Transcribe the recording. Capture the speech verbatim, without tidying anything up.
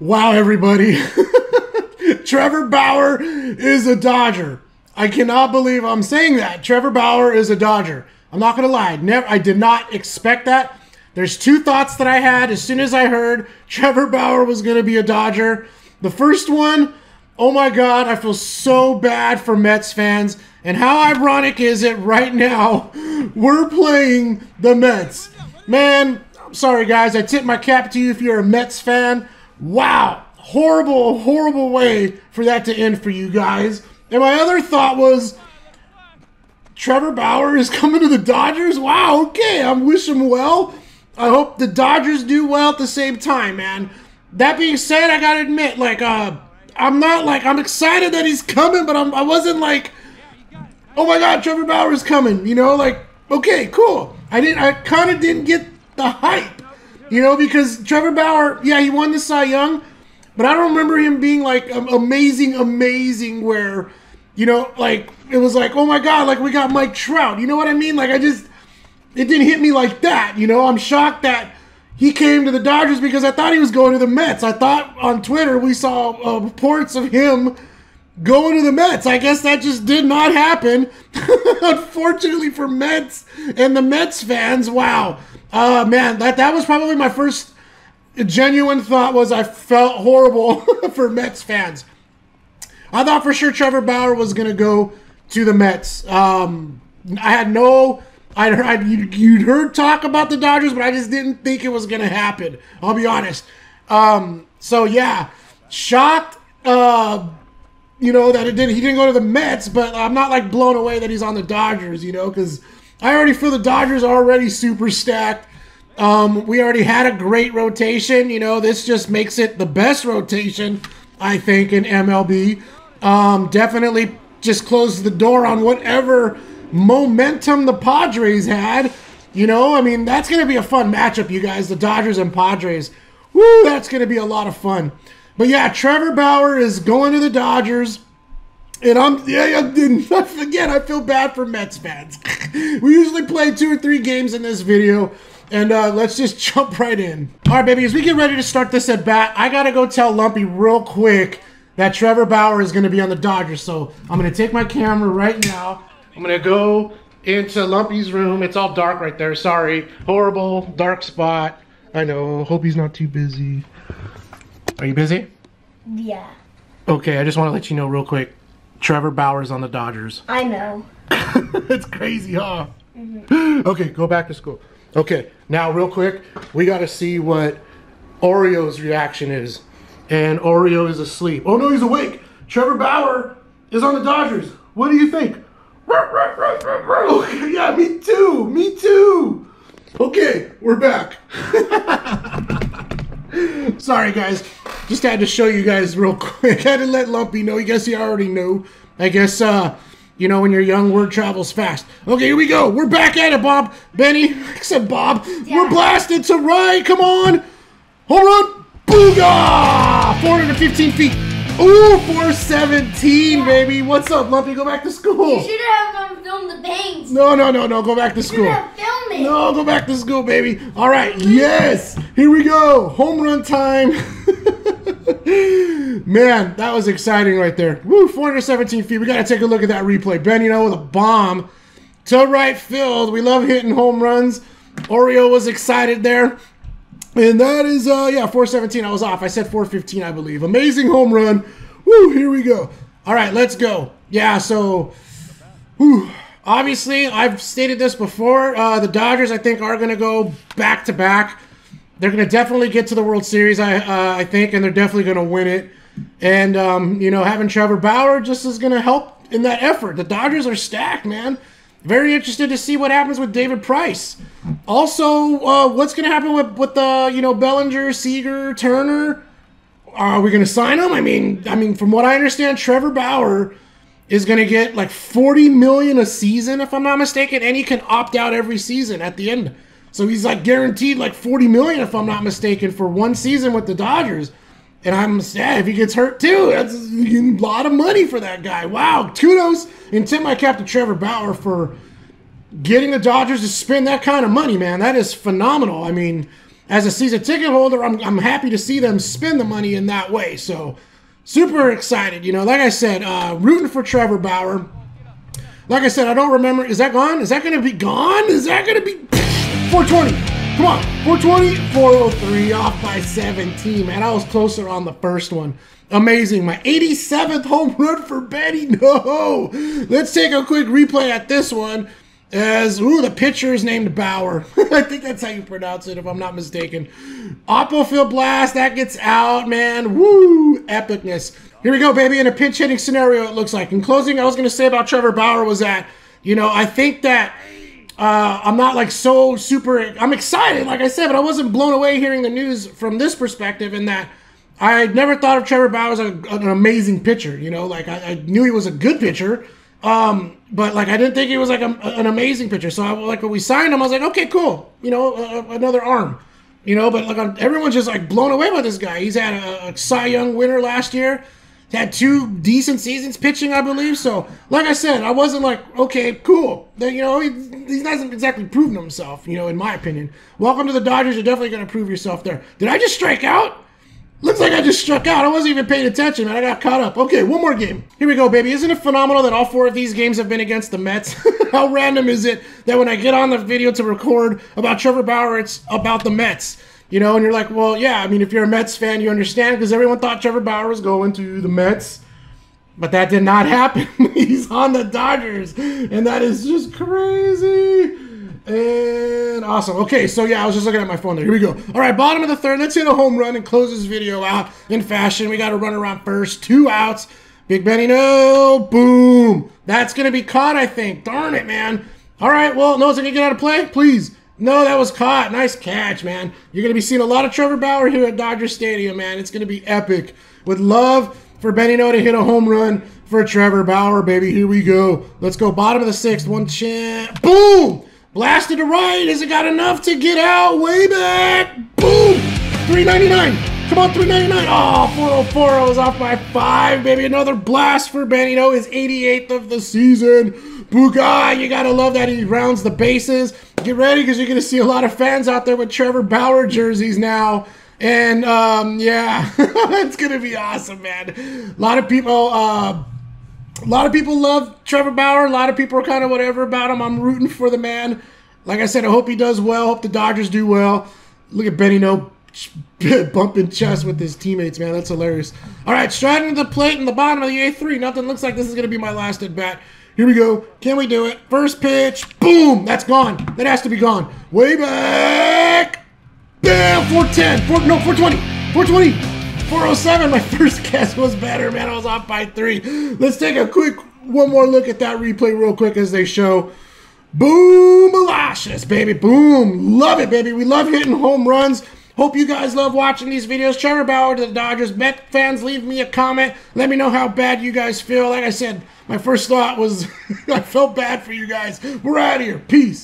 Wow, everybody. Trevor Bauer is a Dodger. I cannot believe I'm saying that. Trevor Bauer is a Dodger. I'm not going to lie. Never, I did not expect that. There's two thoughts that I had as soon as I heard Trevor Bauer was going to be a Dodger. The first one, oh my God, I feel so bad for Mets fans. And how ironic is it right now? We're playing the Mets. Man, I'm sorry, guys. I tip my cap to you if you're a Mets fan. Wow. Horrible, horrible way for that to end for you guys. And my other thought was, Trevor Bauer is coming to the Dodgers? Wow, okay. I wish him well. I hope the Dodgers do well at the same time, man. That being said, I got to admit, like, uh, I'm not, like, I'm excited that he's coming, but I'm, I wasn't, like, oh, my God, Trevor Bauer is coming, you know? Like, okay, cool. I didn't, I kind of didn't get the hype, you know, because Trevor Bauer, yeah, he won the Cy Young, but I don't remember him being, like, amazing, amazing where, you know, like, it was like, oh, my God, like, we got Mike Trout. You know what I mean? Like, I just, it didn't hit me like that, you know? I'm shocked that he came to the Dodgers because I thought he was going to the Mets. I thought on Twitter we saw uh, reports of him going to the Mets. I guess that just did not happen. Unfortunately for Mets and the Mets fans, wow. Uh, man, that, that was probably my first genuine thought was I felt horrible for Mets fans. I thought for sure Trevor Bauer was going to go to the Mets. Um, I had no... I, I, you'd heard talk about the Dodgers, but I just didn't think it was going to happen. I'll be honest. Um, so, yeah, shocked, uh, you know, that it didn't, he didn't go to the Mets, but I'm not, like, blown away that he's on the Dodgers, you know, because I already feel the Dodgers are already super stacked. Um, we already had a great rotation, you know. This just makes it the best rotation, I think, in M L B. Um, definitely just closed the door on whatever momentum the Padres had, you know. I mean, that's going to be a fun matchup, you guys, the Dodgers and Padres. Woo, that's going to be a lot of fun. But yeah, Trevor Bauer is going to the Dodgers, and I'm yeah, yeah again, I feel bad for Mets fans. We usually play two or three games in this video, and uh, let's just jump right in. All right, baby, as we get ready to start this at bat, I got to go tell Lumpy real quick that Trevor Bauer is going to be on the Dodgers, so I'm going to take my camera right now. I'm gonna go into Lumpy's room. It's all dark right there. Sorry. Horrible dark spot. I know. Hope he's not too busy. Are you busy? Yeah. Okay, I just want to let you know real quick. Trevor Bauer's on the Dodgers. I know. It's crazy, huh? Mm-hmm. Okay, go back to school. Okay, now real quick, we gotta see what Oreo's reaction is. And Oreo is asleep. Oh no, he's awake! Trevor Bauer is on the Dodgers. What do you think? Yeah, me too, me too. Okay, we're back. Sorry, guys. Just had to show you guys real quick. I had to let Lumpy know. I guess he already knew. I guess, uh, you know, when you're young, word travels fast. Okay, here we go. We're back at it, Bob. Benny, except Bob. Yeah. We're blasted to right. Come on. Home run. Booga! four hundred fifteen feet. Ooh, four seventeen, baby. What's up, Lumpy? Go back to school. You should have um, filmed the bangs. No, no, no, no. Go back to school. You should have filmed it. No, go back to school, baby. All right. Yes. Here we go. Home run time. Man, that was exciting right there. Woo, four hundred seventeen feet. We got to take a look at that replay. Benny No with a bomb to right field. We love hitting home runs. Oreo was excited there. And that is, uh, yeah, four seventeen. I was off. I said four fifteen, I believe. Amazing home run. Woo, here we go. All right, let's go. Yeah, so, whew, obviously, I've stated this before. Uh, the Dodgers, I think, are going to go back-to-back. They're going to definitely get to the World Series, I, uh, I think, and they're definitely going to win it. And, um, you know, having Trevor Bauer just is going to help in that effort. The Dodgers are stacked, man. Very interested to see what happens with David Price. Also, uh, what's going to happen with with the you know Bellinger, Seager, Turner? Are we going to sign them? I mean, I mean, from what I understand, Trevor Bauer is going to get like forty million dollars a season, if I'm not mistaken, and he can opt out every season at the end. So he's like guaranteed like forty million dollars, if I'm not mistaken, for one season with the Dodgers. And I'm sad if he gets hurt too. That's a lot of money for that guy. Wow. Kudos and tip my cap to Trevor Bauer for getting the Dodgers to spend that kind of money, man. That is phenomenal. I mean, as a season ticket holder, I'm, I'm happy to see them spend the money in that way. So super excited. You know, like I said, uh, rooting for Trevor Bauer. Like I said, I don't remember. Is that gone? Is that going to be gone? Is that going to be four twenty? Come on. four twenty, four oh three, off by seventeen. Man, I was closer on the first one. Amazing. My eighty-seventh home run for Benny No. Let's take a quick replay at this one. As, ooh, the pitcher is named Bauer. I think that's how you pronounce it, if I'm not mistaken. Oppo-field blast. That gets out, man. Woo! Epicness. Here we go, baby, in a pinch-hitting scenario, it looks like. In closing, I was going to say about Trevor Bauer was that, you know, I think that uh, I'm not, like, so super – I'm excited, like I said, but I wasn't blown away hearing the news from this perspective, in that I never thought of Trevor Bauer as a, an amazing pitcher, you know. Like, I, I knew he was a good pitcher, um, but, like, I didn't think he was, like, a, an amazing pitcher. So, I, like, when we signed him, I was like, okay, cool, you know, uh, another arm. You know, but, like, I'm, everyone's just, like, blown away by this guy. He's had a, a Cy Young winner last year. Had two decent seasons pitching, I believe. So, like I said, I wasn't like, okay, cool. You know, he, he hasn't exactly proven himself, you know, in my opinion. Welcome to the Dodgers. You're definitely going to prove yourself there. Did I just strike out? Looks like I just struck out. I wasn't even paying attention, man. I got caught up. Okay, one more game. Here we go, baby. Isn't it phenomenal that all four of these games have been against the Mets? How random is it that when I get on the video to record about Trevor Bauer, it's about the Mets? You know, and you're like, well, yeah, I mean, if you're a Mets fan, you understand, because everyone thought Trevor Bauer was going to the Mets, but that did not happen. He's on the Dodgers, and that is just crazy and awesome. Okay, so, yeah, I was just looking at my phone there. Here we go. All right, bottom of the third. Let's hit a home run and close this video out in fashion. We got to run around first. Two outs. Big Benny, no. Boom. That's going to be caught, I think. Darn it, man. All right, well, no, is it going to get out of play? Please. No, that was caught. Nice catch, man. You're going to be seeing a lot of Trevor Bauer here at Dodger Stadium, man. It's going to be epic. Would love for Benny No to hit a home run for Trevor Bauer, baby. Here we go. Let's go. Bottom of the sixth. One chance. Boom! Blasted to right. Has it got enough to get out? Way back. Boom! three ninety-nine. Come on, three ninety-nine. Oh, four oh four. I was off by five, baby. Another blast for Benny No. His eighty-eighth of the season. Booga, you gotta love that he rounds the bases. Get ready, because you're gonna see a lot of fans out there with Trevor Bauer jerseys now. And um, yeah, it's gonna be awesome, man. A lot of people, uh, a lot of people love Trevor Bauer. A lot of people are kind of whatever about him. I'm rooting for the man. Like I said, I hope he does well. Hope the Dodgers do well. Look at Benny No bumping chest with his teammates, man. That's hilarious. All right, striding to the plate in the bottom of the eighth, three. Nothing. Looks like this is gonna be my last at bat. Here we go. Can we do it? First pitch. Boom. That's gone. That has to be gone. Way back. Bam. four ten. Four, no, four twenty. four twenty. four oh seven. My first guess was better, man. I was off by three. Let's take a quick one more look at that replay real quick as they show. Boom. Malicious, baby. Boom. Love it, baby. We love hitting home runs. Hope you guys love watching these videos. Trevor Bauer to the Dodgers. Met fans, leave me a comment. Let me know how bad you guys feel. Like I said, my first thought was I felt bad for you guys. We're out of here. Peace.